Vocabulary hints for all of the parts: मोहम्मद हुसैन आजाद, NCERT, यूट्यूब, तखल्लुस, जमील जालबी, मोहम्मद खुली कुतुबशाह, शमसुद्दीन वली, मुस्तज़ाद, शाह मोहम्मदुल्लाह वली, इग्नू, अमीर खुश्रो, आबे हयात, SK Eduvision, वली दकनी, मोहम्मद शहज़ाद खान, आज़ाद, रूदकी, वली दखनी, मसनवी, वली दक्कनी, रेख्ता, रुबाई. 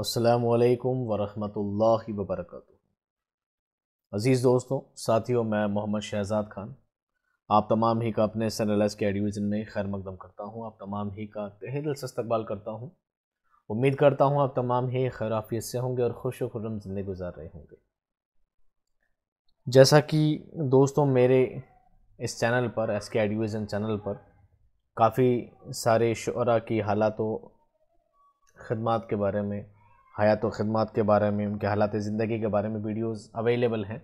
अस्सलामु अलैकुम वरहमतुल्लाहि वबरकातुहू। अज़ीज़ दोस्तों, साथियों, मैं मोहम्मद शहज़ाद खान आप तमाम ही का अपने सनलाइज़ के एडिविज़न में खैर मकदम करता हूँ। आप तमाम ही का तहे दिल से इस्तकबाल करता हूँ। उम्मीद करता हूँ आप तमाम ही खैर आफियत से होंगे और खुश व खुर्रम ज़िंदगी गुजार रहे होंगे। जैसा कि दोस्तों मेरे इस चैनल पर एस के एडिविज़न चैनल पर काफ़ी सारे शुरा की हालात व खदमात के बारे में, हयात व खदमात के बारे में, उनके हालात ज़िंदगी के बारे में वीडियोस अवेलेबल हैं।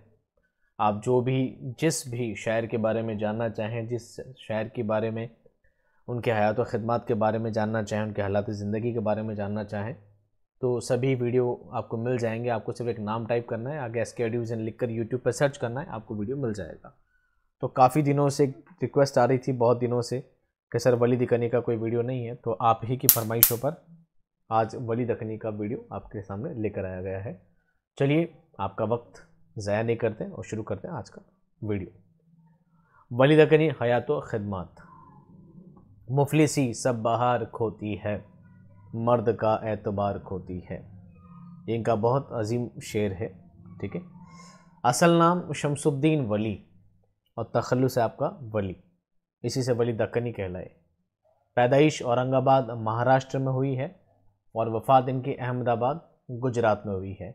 आप जो भी जिस भी शायर के बारे में जानना चाहें, जिस शायर के बारे में उनके हयात व खदमात के बारे में जानना चाहें, उनके हालात ज़िंदगी के बारे में जानना चाहें, तो सभी वीडियो आपको मिल जाएंगे। आपको सिर्फ एक नाम टाइप करना है, आगे एस के एडिविज़न लिख कर यूट्यूब पर सर्च करना है, आपको वीडियो मिल जाएगा। तो काफ़ी दिनों से रिक्वेस्ट आ रही थी, बहुत दिनों से, कि सर वली दिकनी का कोई वीडियो नहीं है, तो आप ही की फरमाइशों पर आज वली दखनी का वीडियो आपके सामने लेकर आया गया है। चलिए आपका वक्त ज़ाया नहीं करते और शुरू करते हैं आज का वीडियो। वली दखनी हयात व खिदमत। मुफलिसी सब बहार खोती है, मर्द का एतबार खोती है। इनका बहुत अजीम शेर है, ठीक है। असल नाम शमसुद्दीन वली और तखल्लुस है आपका वली, इसी से वली दक्कनी कहलाए। पैदाइश औरंगाबाद महाराष्ट्र में हुई है और वफ़ात इनकी अहमदाबाद गुजरात में हुई है।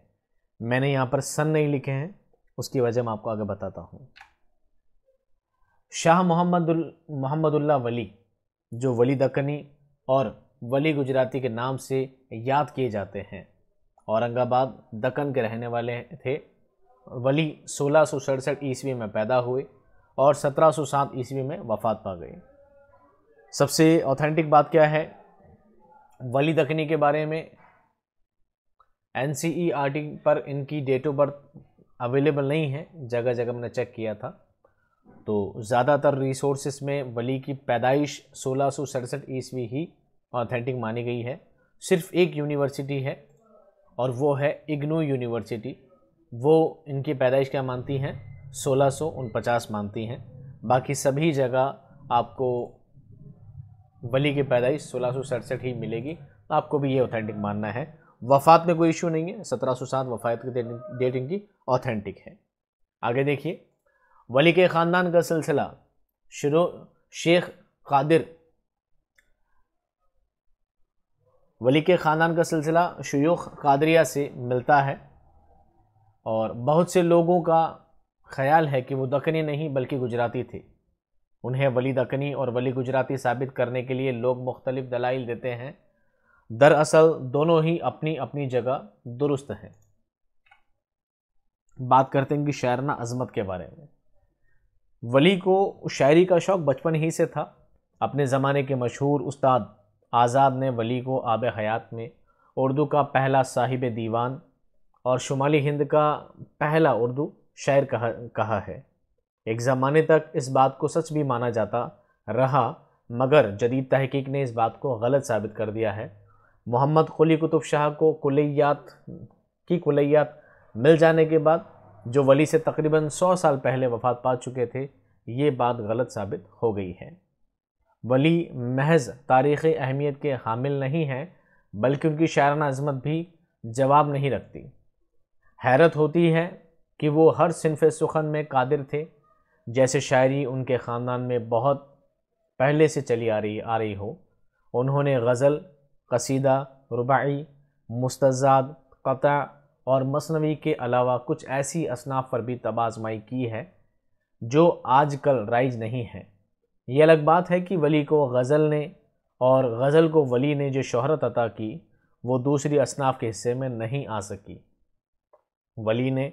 मैंने यहाँ पर सन नहीं लिखे हैं, उसकी वजह मैं आपको आगे बताता हूँ। शाह मोहम्मदुल्लाह वली, जो वली दक्कनी और वली गुजराती के नाम से याद किए जाते हैं, औरंगाबाद दक्कन के रहने वाले थे। वली 1667 ईस्वी में पैदा हुए और 1707 ईस्वी में वफ़ात पा गए। सबसे ऑथेंटिक बात क्या है वली दक्कनी के बारे में? NCERT पर इनकी डेट ऑफ बर्थ अवेलेबल नहीं है, जगह जगह मैंने चेक किया था, तो ज़्यादातर रिसोर्सेस में वली की पैदाइश 1667 ईस्वी ही ऑथेंटिक मानी गई है। सिर्फ एक यूनिवर्सिटी है और वो है इग्नू यूनिवर्सिटी, वो इनकी पैदाइश क्या मानती हैं, 1649 मानती हैं। बाकी सभी जगह आपको वली की पैदाइश 1667 ही मिलेगी, आपको भी ये ऑथेंटिक मानना है। वफ़ात में कोई इशू नहीं है, 1707 वफ़ात की डेट इनकी ऑथेंटिक है। आगे देखिए, वली के ख़ानदान का सिलसिला शुरू वली के ख़ानदान का सिलसिला शुयूख कादरिया से मिलता है और बहुत से लोगों का ख्याल है कि वो दक्कनी नहीं बल्कि गुजराती थे। उन्हें वली दक्कनी और वली गुजराती साबित करने के लिए लोग मुख्तलिफ दलाइल देते हैं। दरअसल दोनों ही अपनी अपनी जगह दुरुस्त हैं। बात करते हैं इनकी शायराना अजमत के बारे में। वली को शायरी का शौक़ बचपन ही से था। अपने ज़माने के मशहूर उस्ताद आज़ाद ने वली को आबे हयात में उर्दू का पहला साहिब दीवान और शुमाली हिंद का पहला उर्दू शायर कहा है। एक ज़माने तक इस बात को सच भी माना जाता रहा, मगर जदीद तहकीक ने इस बात को गलत साबित कर दिया है। मोहम्मद खुली कुतुबशाह को कुलैयात मिल जाने के बाद, जो वली से तकरीबन 100 साल पहले वफ़ात पा चुके थे, ये बात गलत साबित हो गई है। वली महज तारीख़ी अहमियत के हामिल नहीं हैं, बल्कि उनकी शायराना अजमत भी जवाब नहीं रखती। हैरत होती है कि वो हर सिनफ़े सुखन में कादिर थे। जैसे शायरी उनके ख़ानदान में बहुत पहले से चली आ रही हो। उन्होंने गज़ल, कसीदा, रुबाई, मुस्तज़ाद, क़ता और मसनवी के अलावा कुछ ऐसी असनाफ पर भी तबाज़माई की है जो आजकल राइज नहीं है। ये अलग बात है कि गज़ल को वली ने जो शोहरत अता की, वो दूसरी असनाफ के हिस्से में नहीं आ सकी। वली ने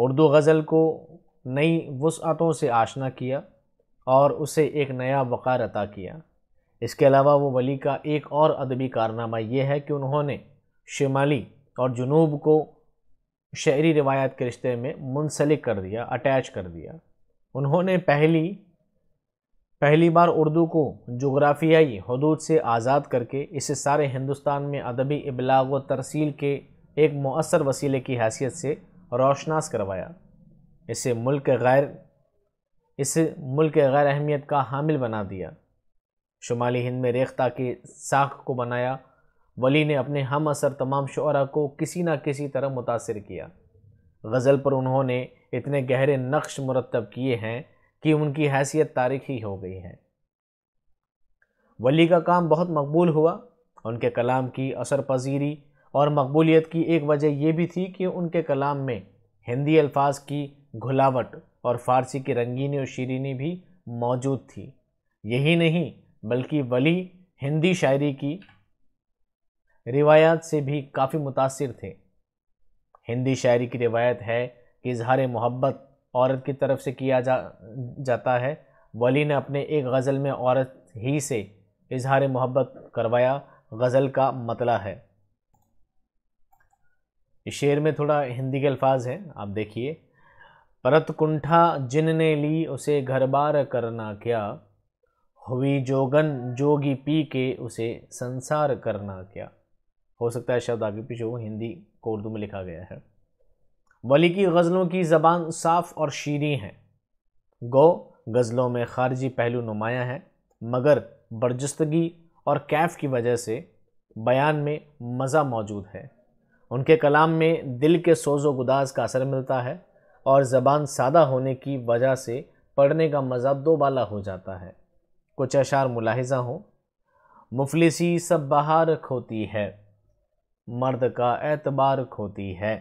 उर्दू गज़ल को नई वुसअतों से आशना किया और उसे एक नया वक़ार अता किया। इसके अलावा वो वली का एक और अदबी कारनामा ये है कि उन्होंने शिमाली और जुनूब को शहरी रिवायत के रिश्ते में मुंसलिक कर दिया, अटैच कर दिया। उन्होंने पहली बार उर्दू को जोग्राफियाई हदूद से आज़ाद करके इसे सारे हिंदुस्तान में अदबी इबलाग व तरसील के एक मुअस्सर वसीले की हैसियत से रोशनास करवाया। इसे मुल्क गैर अहमियत का हामिल बना दिया। शुमाली हिंद में रेख्ता की साख को बनाया। वली ने अपने हम असर तमाम शुअरा को किसी न किसी तरह मुतासिर किया। गज़ल पर उन्होंने इतने गहरे नक्श मुरतब किए हैं कि उनकी हैसियत तारीखी हो गई है। वली का काम बहुत मकबूल हुआ। उनके कलाम की असर पजीरी और मकबूलियत की एक वजह यह भी थी कि उनके कलाम में हिंदी अल्फाज की घुलावट और फ़ारसी की रंगीनी और शीरीनी भी मौजूद थी। यही नहीं बल्कि वली हिंदी शायरी की रिवायात से भी काफ़ी मुतासिर थे। हिंदी शायरी की रिवायत है कि इजहार मोहब्बत औरत की तरफ से किया जाता है। वली ने अपने एक गज़ल में औरत ही से इजहार मोहब्बत करवाया। गज़ल का मतला है। इस शेर में थोड़ा हिंदी के अल्फाज हैं, आप देखिए। परत कुंठा जिनने ली उसे घर बार करना क्या, हुई जोगन जोगी पी के उसे संसार करना क्या। हो सकता है शब्द आगे पीछे हो, हिंदी को उर्दू में लिखा गया है। वली की गज़लों की ज़बान साफ़ और शीरीं है। गो गज़लों में ख़ारजी पहलू नुमाया है, मगर बर्जस्तगी और कैफ की वजह से बयान में मज़ा मौजूद है। उनके कलाम में दिल के सोजो गुदाज का असर मिलता है और ज़बान सादा होने की वजह से पढ़ने का मज़ा दोबाला हो जाता है। कुछ अशार मुलाहिज़ा हों। मुफलिसी सब बहार खोती है, मर्द का एतबार खोती है।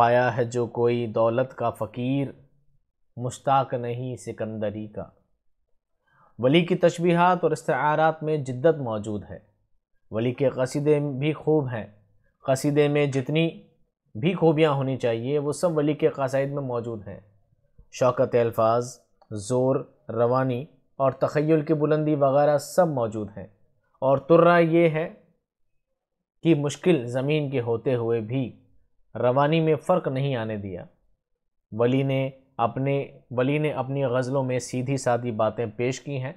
पाया है जो कोई दौलत का फ़कीर, मुश्ताक नहीं सिकंदरी का। वली की तशबीहात और इस्तारात में जिद्दत मौजूद है। वली के कसीदे भी खूब हैं। कसीदे में जितनी भी खूबियाँ होनी चाहिए वो सब वली के कसाइद में मौजूद हैं। शौकत अल्फाज, ज़ोर, रवानी और तख़य्युल की बुलंदी वगैरह सब मौजूद हैं। और तुर्रा ये है कि मुश्किल ज़मीन के होते हुए भी रवानी में फ़र्क नहीं आने दिया। वली ने अपनी गज़लों में सीधी सादी बातें पेश की हैं,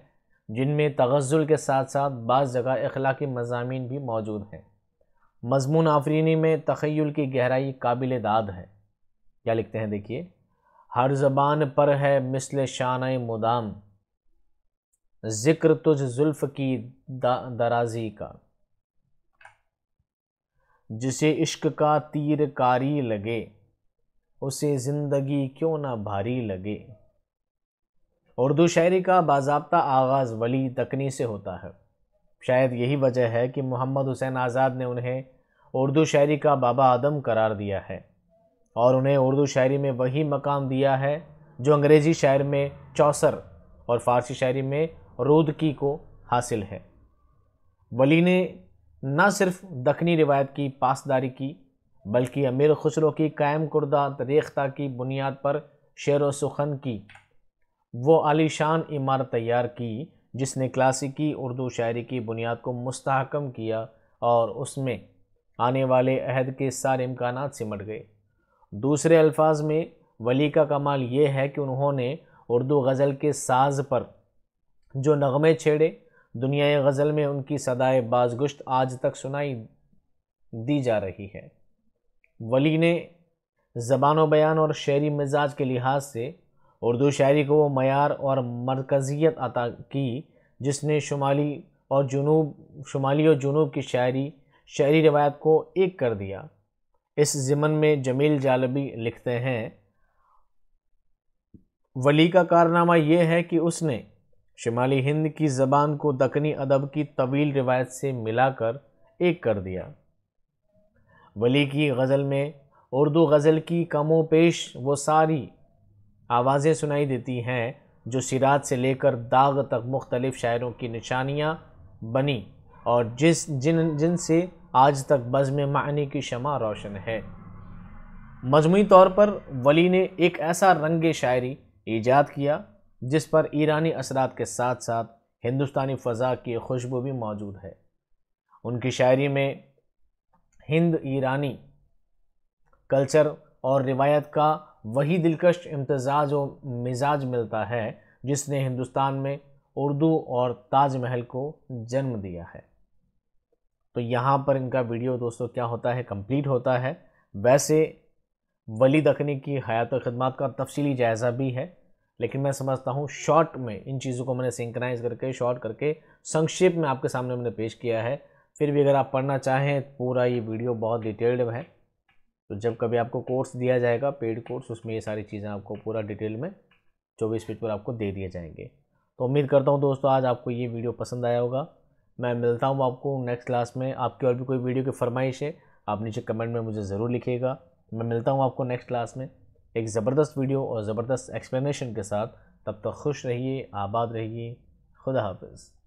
जिनमें तगज़ुल के साथ साथ बाज़ जगह अखलाकी मज़ामीन भी मौजूद हैं। मज़मून आफरीनी में तख़य्युल की गहराई काबिल दाद है। क्या लिखते हैं देखिए। हर ज़बान पर है मिसल शान मुदाम, ज़िक्र तुझ जुल्फ़ की दराज़ी का। जिसे इश्क का तीर कारी लगे, उसे ज़िंदगी क्यों ना भारी लगे। उर्दू शायरी का बाज़ाब्ता आगाज़ वली तकनी से होता है। शायद यही वजह है कि मोहम्मद हुसैन आजाद ने उन्हें उर्दू शायरी का बाबा आदम करार दिया है और उन्हें उर्दू शायरी में वही मकाम दिया है जो अंग्रेज़ी शायर में चौसर और फ़ारसी शायरी में रूदकी को हासिल है। वली ने न सिर्फ दखनी रिवायत की पासदारी की बल्कि अमीर खुश्रो की कायम करदा रेख्ता की बुनियाद पर शेर व सुखन की वो आलीशान इमारत तैयार की जिसने क्लासिकी उर्दू शायरी की बुनियाद को मुस्तहकम किया और उसमें आने वाले अहद के सारे इम्कानात सिमट गए। दूसरे अल्फाज में वली का कमाल ये है कि उन्होंने उर्दू गज़ल के साज पर जो नगमे छेड़े, दुनियाए गज़ल में उनकी सदाए बाज़गुश्त आज तक सुनाई दी जा रही है। वली ने ज़बान बयान और शेरी मिजाज के लिहाज से उर्दू शायरी को वो मयार और मरकज़ियत अता की जिसने शुमाली और जुनूब की शायरी रिवायत को एक कर दिया। इस ज़िमन में जमील जालबी लिखते हैं, वली का कारनामा यह है कि उसने शुमाली हिंद की ज़बान को दक्कनी अदब की तवील रिवायत से मिलाकर एक कर दिया। वली की गज़ल में उर्दू गज़ल की कमो पेश वो सारी आवाज़ें सुनाई देती हैं जो सिराज से लेकर दाग तक मुख्तलिफ़ शायरों की निशानियाँ बनी और जिनसे आज तक बज़्म मानी की शमा रोशन है। मजमूई तौर पर वली ने एक ऐसा रंग शायरी ईजाद किया जिस पर ईरानी असरात के साथ साथ हिंदुस्तानी फ़ज़ा की खुशबू भी मौजूद है। उनकी शायरी में हिंद ईरानी कल्चर और रिवायत का वही दिलकश इम्तजाज और मिजाज मिलता है जिसने हिंदुस्तान में उर्दू और ताजमहल को जन्म दिया है। तो यहाँ पर इनका वीडियो दोस्तों क्या होता है, कंप्लीट होता है। वैसे वली दखनी की हयात और ख़िदमत का तफसीली जायज़ा भी है, लेकिन मैं समझता हूँ शॉर्ट में इन चीज़ों को मैंने सिंक्राइज़ करके संक्षेप में आपके सामने मैंने पेश किया है फिर भी अगर आप पढ़ना चाहें पूरा ये वीडियो बहुत डिटेल्ड है, तो जब कभी आपको कोर्स दिया जाएगा पेड कोर्स, उसमें ये सारी चीज़ें आपको पूरा डिटेल में 24 पेज पर आपको दे दिए जाएंगे। तो उम्मीद करता हूँ दोस्तों आज आपको ये वीडियो पसंद आया होगा। मैं मिलता हूँ आपको नेक्स्ट क्लास में। आपकी और भी कोई वीडियो की फरमाइश है आप नीचे कमेंट में मुझे ज़रूर लिखिएगा। मैं मिलता हूँ आपको नेक्स्ट क्लास में एक ज़बरदस्त वीडियो और ज़बरदस्त एक्सप्लेनेशन के साथ। तब तक खुश रहिए, आबाद रहिए, खुदा हाफिज़।